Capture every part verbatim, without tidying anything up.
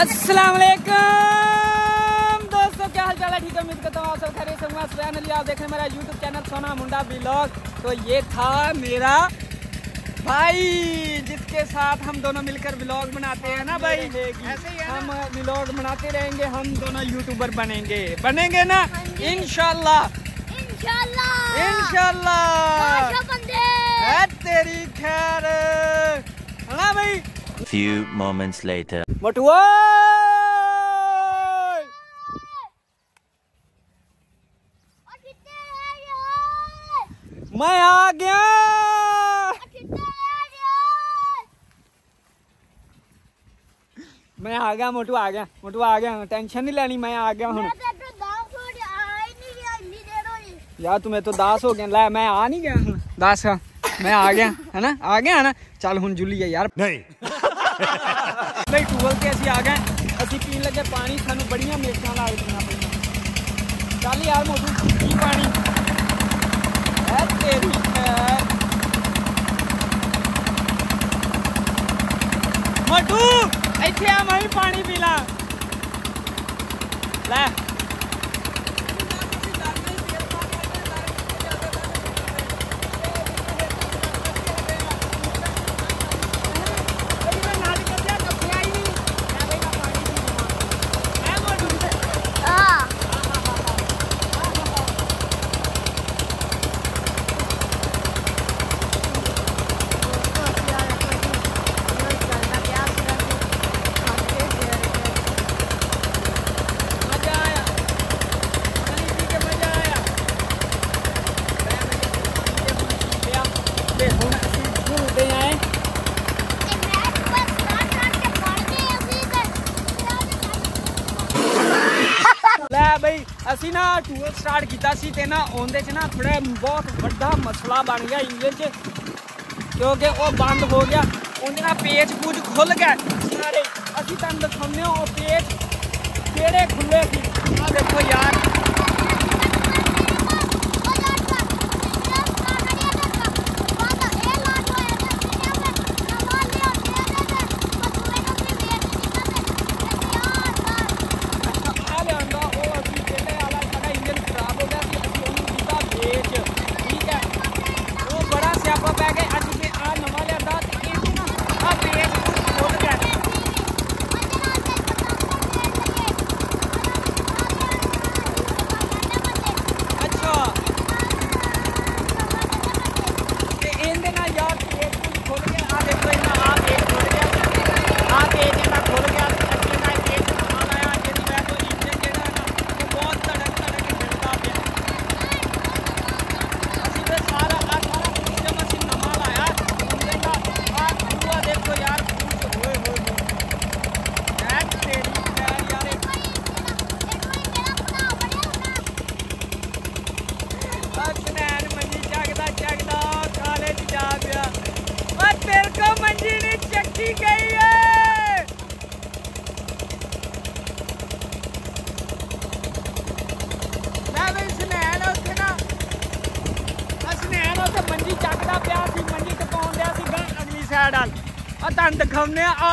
अस्सलाम वालेकुम दोस्तों, क्या हाल चाल है? ठीक है, उम्मीद करता हूँ आप सब खैरियत से होंगे। फाइनली आप देख रहे हैं मेरा यूट्यूब चैनल सोना मुंडा व्लॉग। तो ये था मेरा भाई जिसके साथ हम दोनों मिलकर व्लॉग बनाते हैं ना भाई, ऐसे ही हम व्लॉग बनाते रहेंगे, हम दोनों यूट्यूबर बनेंगे बनेंगे ना इंशाल्लाह इंशाल्लाह इंशाल्लाह तेरी खैर है ना भाई। Few moments later. मटुआ मैं आ गया। मैं आ गया मोटू आ गया मोटू आ गया टेंशन नहीं लेनी, मैं आ गया हूँ यार। तुम्हें तो दास हो गया ला, मैं आ नहीं गया हूँ दास का, मैं आ गया है ना, आ गया है ना। चल हूँ जुली है यार नहीं भाई टूबल के असी आ गए, असी पीन लगे पानी, सानू बड़िया मेखा ला पीना पड़िया। चल यार मोटू पी पानी है तेरी है मोटू, इतने आ मैं पानी पी ला ले। भाई असी ना टूर स्टार्ट किया सी ते ना आंदे च ना थोड़ा बहुत बड़ा मसला बन गया इंजन च, क्योंकि वो बंद हो गया उन्हें ना पेच पूज खुल गए सारे। असी तुम दिखाने वो पेच केड़े खुले सी, आ देखो यार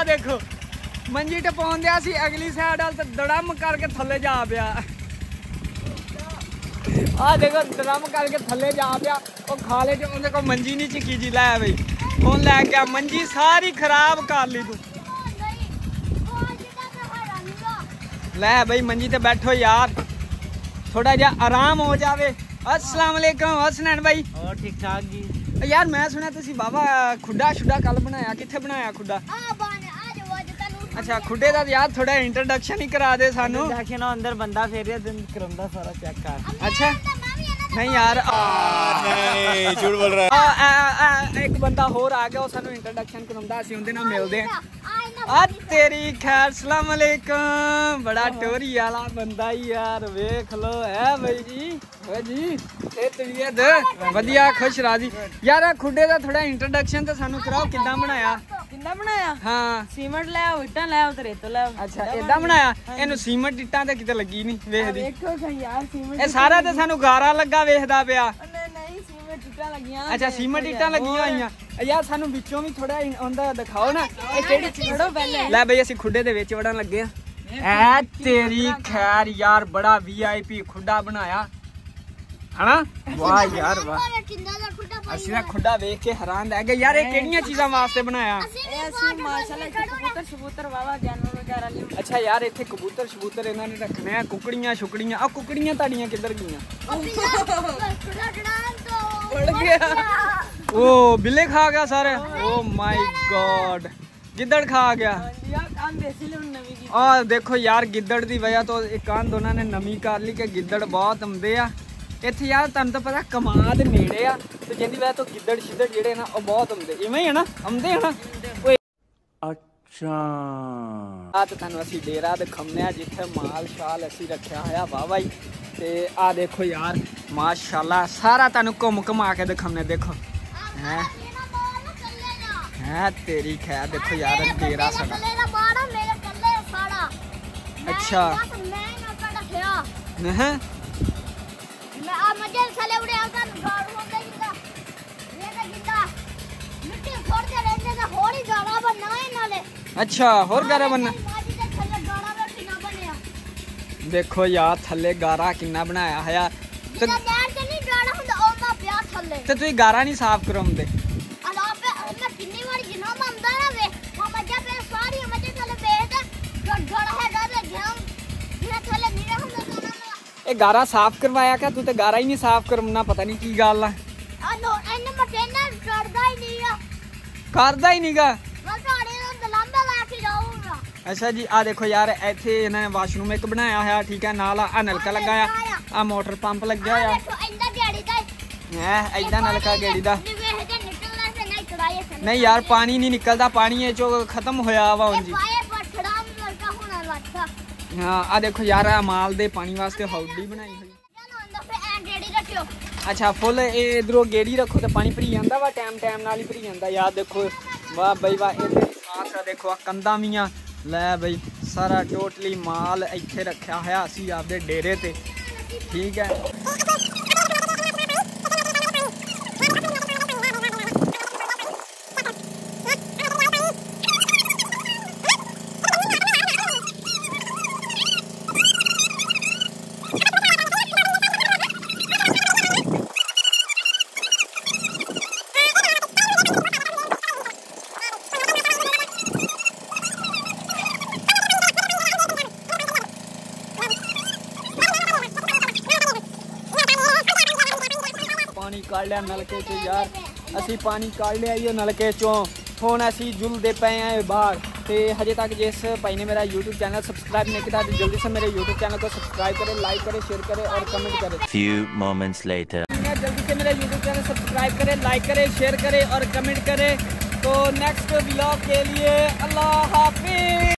देखो मंजी टपाउन दिया सी अगली साइड वाल तो दड़म करके थले जा पिया। आ देखो दड़म करके थले जा पिया, वो खाले च उन्हें को मंजी नहीं चिकी जी लै भाई फोन लैके मंजी सारी खराब कर ली तू लै भाई। मंजी ते बैठो यार थोड़ा जा आराम हो जावे। अस्सलाम वालेकुम हसनैन भाई। और ठीक ठाक जी। यार मैं सुना तुसी बाबा खुडा शुडा कल बनाया, किथे बनाया खुडा? अच्छा खुडे दा यार थोड़ा इंट्रोडक्शन ही करा दे सानू। इंट्रोडक्शन अंदर बंदा फेरिया दिन करंदा सारा चेक कर। अच्छा नहीं यार नहीं झूठ बोल रहा है। एक बंदा होर आ गया वो सानू इंट्रोडक्शन करंदा, असि उंदे नाल मिलदे हां। आ तेरी खैर अस्सलाम वालेकुम। बड़ा टोरी वाला बंदा ही यार, देख लो है भाई जी ओ जी ए तबीयत बढ़िया खुश राजी। यार खुडे दा थोड़ा इंट्रोडक्शन तो सानू कराओ, किदां बनाया किदां बनाया? हां सीमेंट ले आओ इटा ले आओ ते रेत ले आओ। अच्छा एदा बनाया एनु सीमेंट इटा ते किते लगी नहीं, वेख दी देखो यार सीमेंट ए सारा ते सानू गारा लगा वेखदा पिया। नहीं नहीं अच्छा सीमेंट ईटा लगिया हुई यार सानू बिचों भी थोड़ा उनका दिखाओ ना केड़ी चीज ले भाई असि खुडे दे विच वड़न लगे ऐ तेरी खैर यार बड़ा वीआईपी खुडा बनाया है ना वाह यार वाह असि ना खुडा देख के हैरान रह गए यार ये केड़ियां चीजां वास्ते बनाया ऐ असि माशाल्लाह कबूतर कबूतर वावा जानवर वगैरह ले अच्छा यार इथे कबूतर कबूतर इन्हां ने रखने आ कुकड़ियां छुकड़ियां आ कुकड़ियां ताड़ियां किधर गईयां खुडा डाल तो उड़ गया ओ बिल्ले खा गया सारे ओ माय गॉड गिद्दड़ खा गया और देखो यार गिद्दड़ की वजह तो एक कान दोनों ने नमी कर ली कि गिद्दड़ बहुत आते हैं इतने यार तुम तो पता कमाद नेड़े आ तो जिंद वजह तो गिद्दड़ शिद्दड़ जेडे ना बहुत आते इवें ही है ना आते है ना अच्छा आ तो तुम असी डेरा दिखाने जिथे माल शाल असी रखा हुआ वाह वाही तो आ देखो यार माशाल्लाह सारा तुम घुम घुमा के दिखाने देखो है है तेरी खैर देखो यार डेरा सारा अच्छा है अच्छा होर गारा बनना देखो यार थले गारा किन्ना बनाया है यार तो तो तू गारा नहीं साफ करो हम दे ए गारा साफ करवाया क्या तू तो गारा ही नहीं साफ करना पता नहीं की गल है करदा ही नहीं गा अच्छा जी आ देखो यार इथे इन्हें वाशरूम एक बनाया है ठीक है नाल आ नलका लगाया आ मोटर पंप लग्या होया है ऐदा नलका गेड़ी दा नहीं यार पानी नहीं निकलता पानी ये जो खत्म होया वा हुन जी हाँ आ देखो यार माल दे पानी वास्ते हाउडी बनाई हुई अच्छा फुल इधरों गेड़ी रखो तो पानी भरी जाता वा टाइम टाइम नाल ही भरी जाता यार देखो वाह बई वाह इधर देखो आ कंधा भी लै बई सारा टोटली माल इत्थे रखा है असी आपदे डेरे ते ठीक है काढ़ लिया नलके चो यार असी पानी काढ़ लिया ये नलके चो हूँ असी जुलते पे हैं बाहर तो हजे तक जिस भाई ने मेरा यूट्यूब चैनल सब्सक्राइब नहीं किया तो जल्दी से मेरे यूट्यूब चैनल को सब्सक्राइब करें लाइक करें शेयर करें और कमेंट करें फ्यू मोमेंट्स लेटर जल्दी से मेरा यूट्यूब चैनल सब्सक्राइब करें लाइक करें शेयर करें और कमेंट करें तो नेक्स्ट व्लॉग के लिए अल्लाह हाफिज़।